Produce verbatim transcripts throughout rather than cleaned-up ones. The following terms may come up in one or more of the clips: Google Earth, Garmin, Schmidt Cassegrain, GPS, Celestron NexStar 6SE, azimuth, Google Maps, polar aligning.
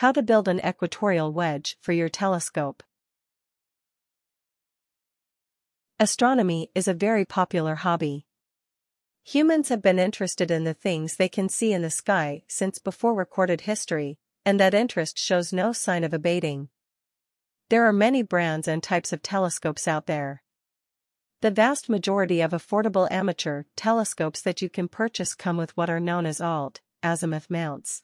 How to build an equatorial wedge for your telescope. Astronomy is a very popular hobby. Humans have been interested in the things they can see in the sky since before recorded history, and that interest shows no sign of abating. There are many brands and types of telescopes out there. The vast majority of affordable amateur telescopes that you can purchase come with what are known as alt, azimuth mounts.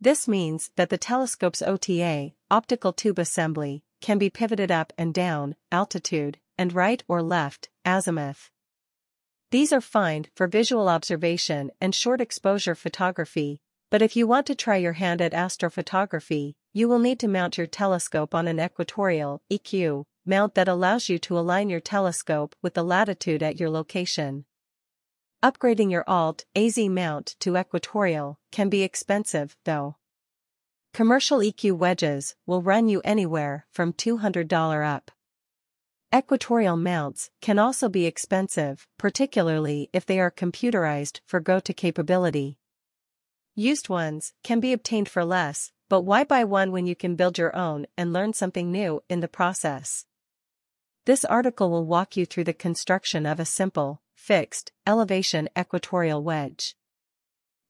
This means that the telescope's O T A, optical tube assembly, can be pivoted up and down, altitude, and right or left, azimuth. These are fine for visual observation and short exposure photography, but if you want to try your hand at astrophotography, you will need to mount your telescope on an equatorial E Q mount that allows you to align your telescope with the latitude at your location. Upgrading your alt A Z mount to equatorial can be expensive, though. Commercial E Q wedges will run you anywhere from two hundred dollars up. Equatorial mounts can also be expensive, particularly if they are computerized for go-to capability. Used ones can be obtained for less, but why buy one when you can build your own and learn something new in the process? This article will walk you through the construction of a simple, fixed, elevation equatorial wedge.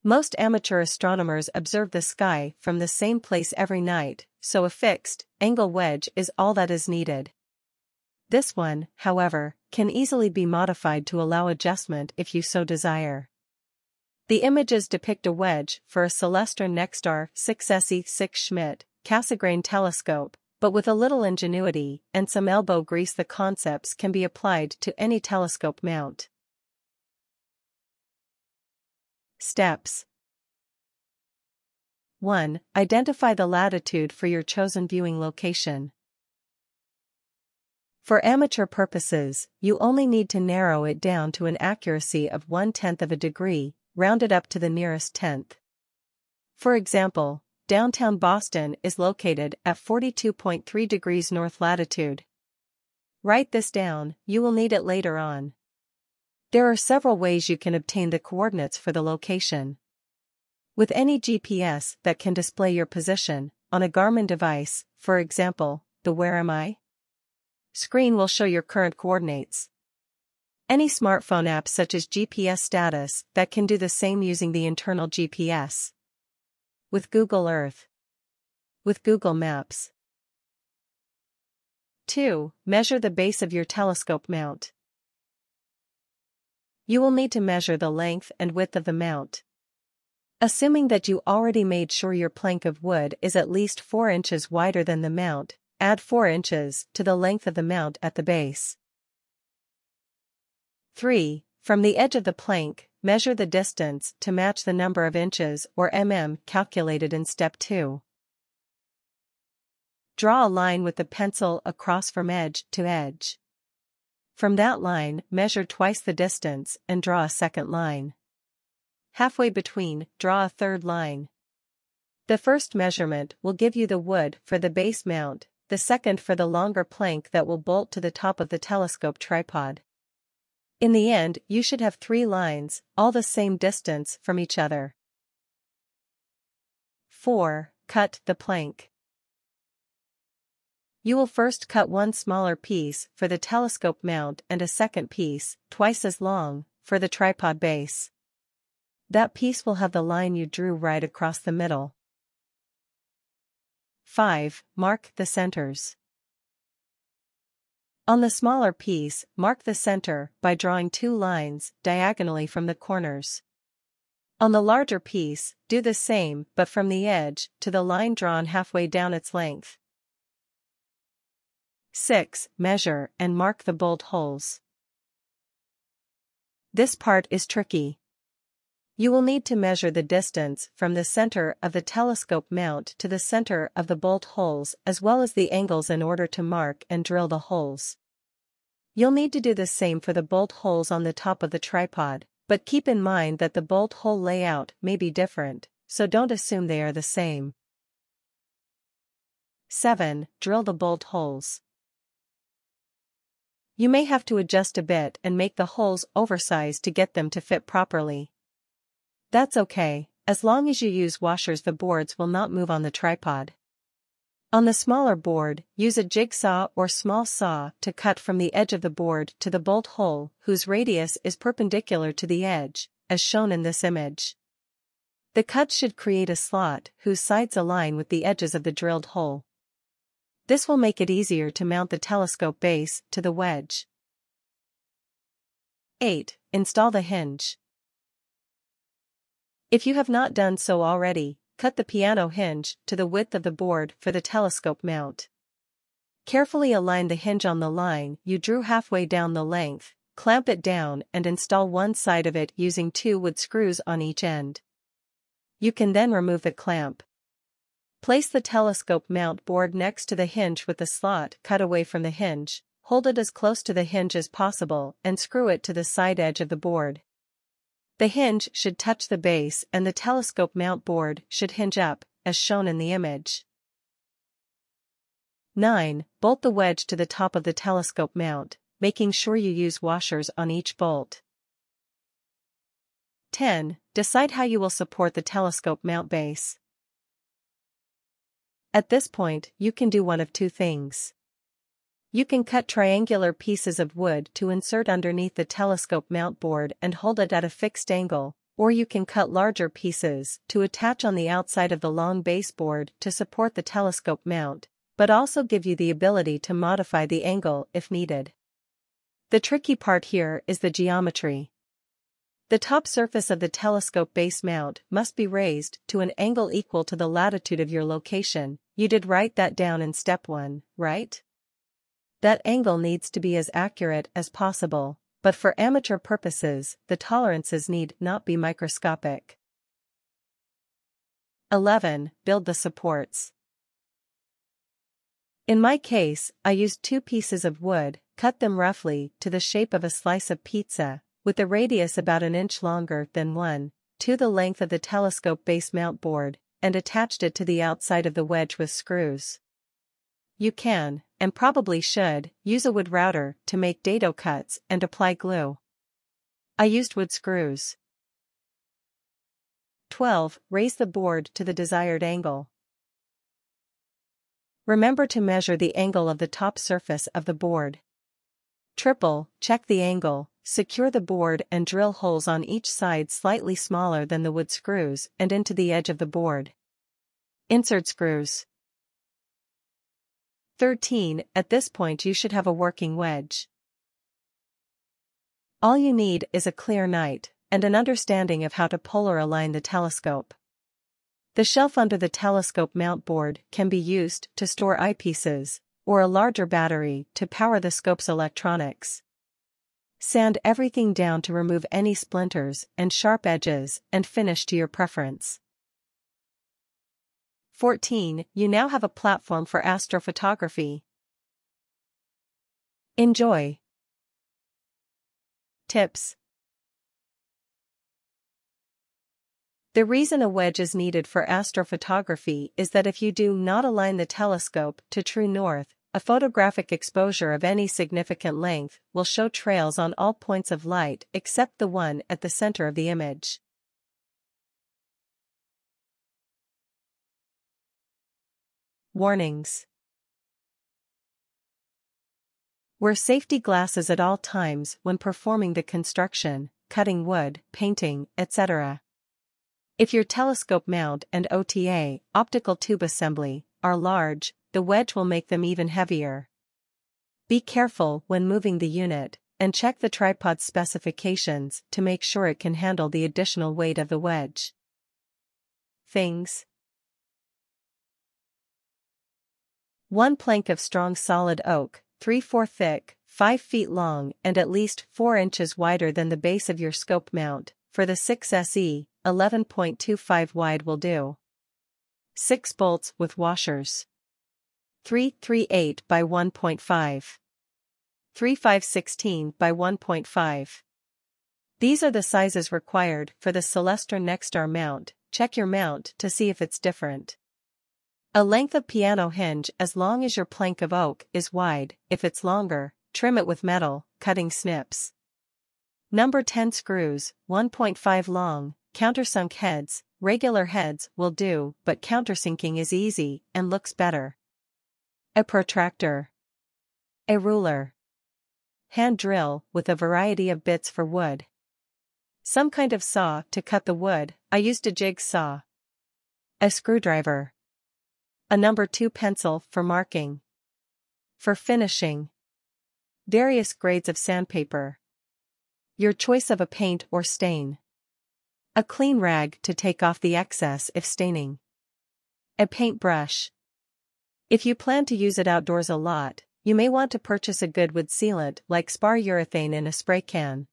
Most amateur astronomers observe the sky from the same place every night, so a fixed, angle wedge is all that is needed. This one, however, can easily be modified to allow adjustment if you so desire. The images depict a wedge for a Celestron NexStar six S E Schmidt Cassegrain telescope, but with a little ingenuity and some elbow grease the concepts can be applied to any telescope mount. Steps. one. Identify the latitude for your chosen viewing location. For amateur purposes, you only need to narrow it down to an accuracy of one-tenth of a degree, rounded up to the nearest tenth. For example, downtown Boston is located at forty-two point three degrees north latitude. Write this down, you will need it later on. There are several ways you can obtain the coordinates for the location. With any G P S that can display your position, on a Garmin device, for example, the Where Am I? Screen will show your current coordinates. Any smartphone app such as G P S Status that can do the same using the internal G P S. With Google Earth. With Google Maps. two. Measure the base of your telescope mount. You will need to measure the length and width of the mount. Assuming that you already made sure your plank of wood is at least four inches wider than the mount, add four inches to the length of the mount at the base. three. From the edge of the plank, measure the distance to match the number of inches or mm calculated in step two. Draw a line with the pencil across from edge to edge. From that line, measure twice the distance and draw a second line. Halfway between, draw a third line. The first measurement will give you the wood for the base mount, the second for the longer plank that will bolt to the top of the telescope tripod. In the end, you should have three lines, all the same distance from each other. four. Cut the plank. You will first cut one smaller piece for the telescope mount and a second piece, twice as long, for the tripod base. That piece will have the line you drew right across the middle. five. Mark the centers. On the smaller piece, mark the center by drawing two lines diagonally from the corners. On the larger piece, do the same but from the edge to the line drawn halfway down its length. six. Measure and mark the bolt holes. This part is tricky. You will need to measure the distance from the center of the telescope mount to the center of the bolt holes as well as the angles in order to mark and drill the holes. You'll need to do the same for the bolt holes on the top of the tripod, but keep in mind that the bolt hole layout may be different, so don't assume they are the same. seven. Drill the bolt holes. You may have to adjust a bit and make the holes oversized to get them to fit properly. That's okay, As long as you use washers, the boards will not move on the tripod. On the smaller board, use a jigsaw or small saw to cut from the edge of the board to the bolt hole whose radius is perpendicular to the edge, as shown in this image. The cut should create a slot whose sides align with the edges of the drilled hole. This will make it easier to mount the telescope base to the wedge. eight. Install the hinge. If you have not done so already, cut the piano hinge to the width of the board for the telescope mount. Carefully align the hinge on the line you drew halfway down the length, clamp it down and install one side of it using two wood screws on each end. You can then remove the clamp. Place the telescope mount board next to the hinge with the slot cut away from the hinge, hold it as close to the hinge as possible and screw it to the side edge of the board. The hinge should touch the base and the telescope mount board should hinge up, as shown in the image. nine. Bolt the wedge to the top of the telescope mount, making sure you use washers on each bolt. ten. Decide how you will support the telescope mount base. At this point, you can do one of two things. You can cut triangular pieces of wood to insert underneath the telescope mount board and hold it at a fixed angle, or you can cut larger pieces to attach on the outside of the long baseboard to support the telescope mount, but also give you the ability to modify the angle if needed. The tricky part here is the geometry. The top surface of the telescope base mount must be raised to an angle equal to the latitude of your location. You did write that down in step one, right? That angle needs to be as accurate as possible, but for amateur purposes, the tolerances need not be microscopic. eleven. Build the supports. In my case, I used two pieces of wood, cut them roughly to the shape of a slice of pizza, with a radius about an inch longer than one, to the length of the telescope base mount board, and attached it to the outside of the wedge with screws. You can, and probably should, use a wood router to make dado cuts and apply glue. I used wood screws. twelve. Raise the board to the desired angle. Remember to measure the angle of the top surface of the board. Triple, check the angle, secure the board and drill holes on each side slightly smaller than the wood screws and into the edge of the board. Insert screws. thirteen. At this point you should have a working wedge. All you need is a clear night, and an understanding of how to polar align the telescope. The shelf under the telescope mount board can be used to store eyepieces, or a larger battery to power the scope's electronics. Sand everything down to remove any splinters and sharp edges and finish to your preference. fourteen. You now have a platform for astrophotography. Enjoy. Tips. The reason a wedge is needed for astrophotography is that if you do not align the telescope to true north, a photographic exposure of any significant length will show trails on all points of light except the one at the center of the image. Warnings. Wear safety glasses at all times when performing the construction, cutting wood, painting, et cetera. If your telescope mount and O T A, optical tube assembly, are large, the wedge will make them even heavier. Be careful when moving the unit, and check the tripod specifications to make sure it can handle the additional weight of the wedge. Things. One plank of strong solid oak, three four thick, five feet long and at least four inches wider than the base of your scope mount, for the six S E, eleven point two five wide will do. six bolts with washers. three thirty-eight by one point five. thirty-five sixteen by one point five. These are the sizes required for the Celestron NexStar mount. Check your mount to see if it's different. A length of piano hinge as long as your plank of oak is wide. If it's longer, trim it with metal, cutting snips. Number ten screws, one point five long, Countersunk heads, regular heads will do, but countersinking is easy and looks better. A protractor. A ruler. Hand drill with a variety of bits for wood. Some kind of saw to cut the wood, I used a jig saw. A screwdriver. A number two pencil for marking. For finishing. Various grades of sandpaper. Your choice of a paint or stain. A clean rag to take off the excess if staining. A paintbrush. If you plan to use it outdoors a lot, you may want to purchase a good wood sealant like spar urethane in a spray can.